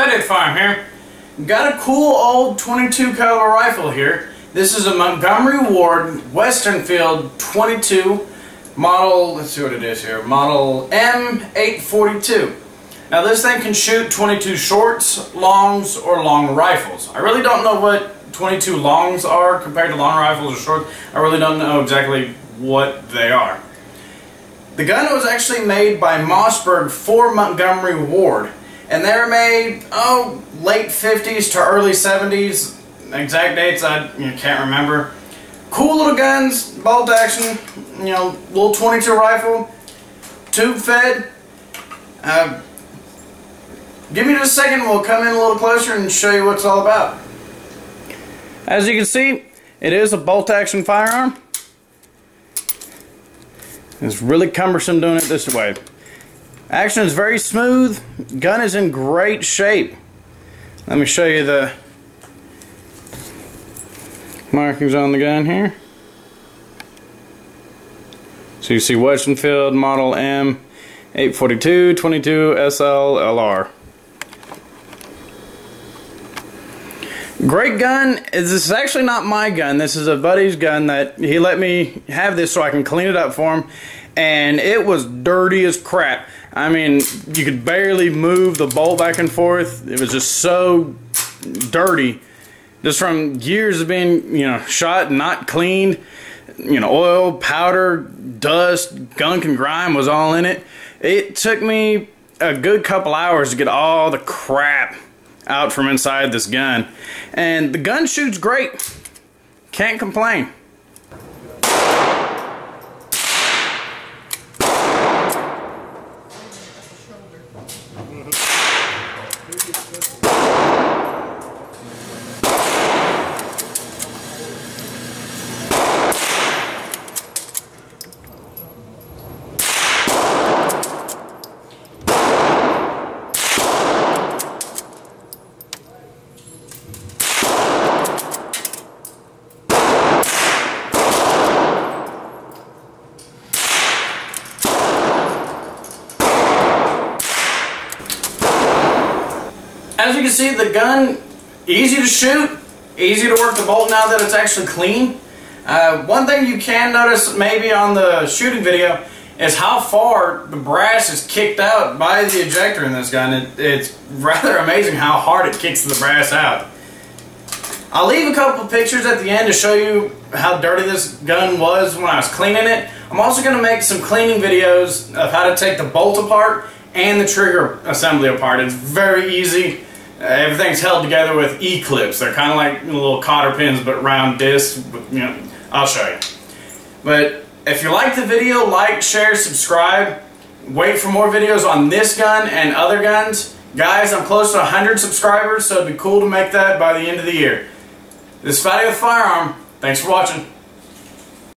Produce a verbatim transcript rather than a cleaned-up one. Fatty Farm here. Got a cool old twenty-two caliber rifle here. This is a Montgomery Ward Westernfield twenty-two model, let's see what it is here, model M eight forty-two. Now this thing can shoot twenty-two shorts, longs, or long rifles. I really don't know what twenty-two longs are compared to long rifles or shorts. I really don't know exactly what they are. The gun was actually made by Mossberg for Montgomery Ward, and they were made, oh, late fifties to early seventies. Exact dates I you know, can't remember. Cool little guns, bolt action, you know, little twenty-two rifle, tube fed. Uh, give me just a second, we'll come in a little closer and show you what it's all about. As you can see, it is a bolt action firearm. It's really cumbersome doing it this way. Action is very smooth, gun is in great shape. Let me show you the markings on the gun here. So you see Westernfield model M eight forty-two, twenty-two S L L R. Great gun. This is actually not my gun. This is a buddy's gun that he let me have this so I can clean it up for him. And it was dirty as crap. I mean, you could barely move the bolt back and forth. It was just so dirty. Just from years of being, you know, shot and not cleaned. You know, oil, powder, dust, gunk and grime was all in it. It took me a good couple hours to get all the crap out from inside this gun, and the gun shoots great. Can't complain. As you can see, the gun, easy to shoot, easy to work the bolt now that it's actually clean. Uh, one thing you can notice maybe on the shooting video is how far the brass is kicked out by the ejector in this gun. It, it's rather amazing how hard it kicks the brass out. I'll leave a couple pictures at the end to show you how dirty this gun was when I was cleaning it. I'm also going to make some cleaning videos of how to take the bolt apart and the trigger assembly apart. It's very easy. Uh, everything's held together with E-clips. They're kind of like little cotter pins, but round discs. You know, I'll show you. But if you like the video, like, share, subscribe. Wait for more videos on this gun and other guns. Guys, I'm close to one hundred subscribers, so it'd be cool to make that by the end of the year. This is Fatty with Firearm. Thanks for watching.